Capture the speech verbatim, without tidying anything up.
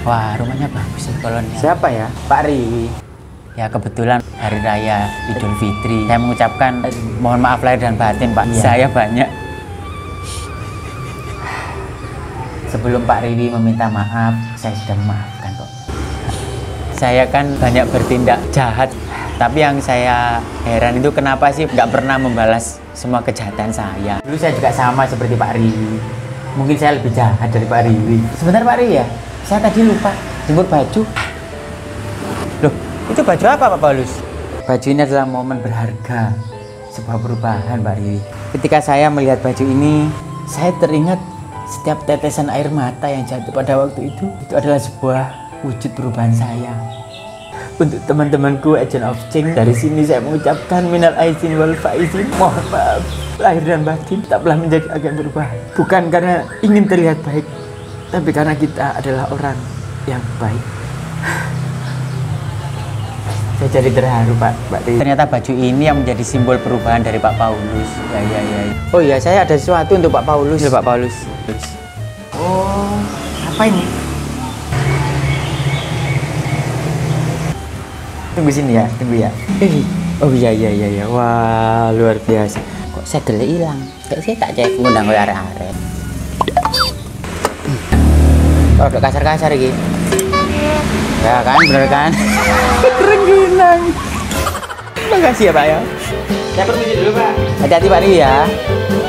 Wah, rumahnya bagus sih kolonnya. Siapa ya? Pak Riwi. Ya kebetulan Hari Raya Idul Fitri. Saya mengucapkan mohon maaf lahir dan batin Pak. Ya. Saya banyak. Sebelum Pak Riwi meminta maaf, saya sudah memaafkan kok. Saya kan banyak bertindak jahat. Tapi yang saya heran itu kenapa sih nggak pernah membalas semua kejahatan saya. Dulu saya juga sama seperti Pak Riwi. Mungkin saya lebih jahat dari Pak Riwi. Sebentar Pak Riwi ya, saya tadi lupa jemput baju. Loh, itu baju apa Pak Paulus? Baju ini adalah momen berharga, sebuah perubahan Pak Riwi. Ketika saya melihat baju ini, saya teringat setiap tetesan air mata yang jatuh pada waktu itu. Itu adalah sebuah wujud perubahan saya. Untuk teman-temanku Agent of Change, dari sini saya mengucapkan minal aizin wal faizin, mohon maaf lahir dan batin. Tetaplah menjadi agen perubahan, bukan karena ingin terlihat baik, tapi karena kita adalah orang yang baik. Saya jadi terharu Pak, Pak Riwi. Ternyata baju ini yang menjadi simbol perubahan dari Pak Paulus. Ya, ya, ya. Oh iya, saya ada sesuatu untuk Pak Paulus. Ya, Pak Paulus. Oh, apa ini? Tunggu sini ya, tunggu ya. Eh, oh iya iya iya iya. Wah, luar biasa. Kok saya gelek hilang? Kayak saya tak cek ngundang oleh arek-arek. Oh, udah kasar-kasar iki. Ya kan, bener kan? Rengginang. Makasih ya, Pak ya. Saya permisi dulu, Pak. Hati-hati Pak Riwi ya.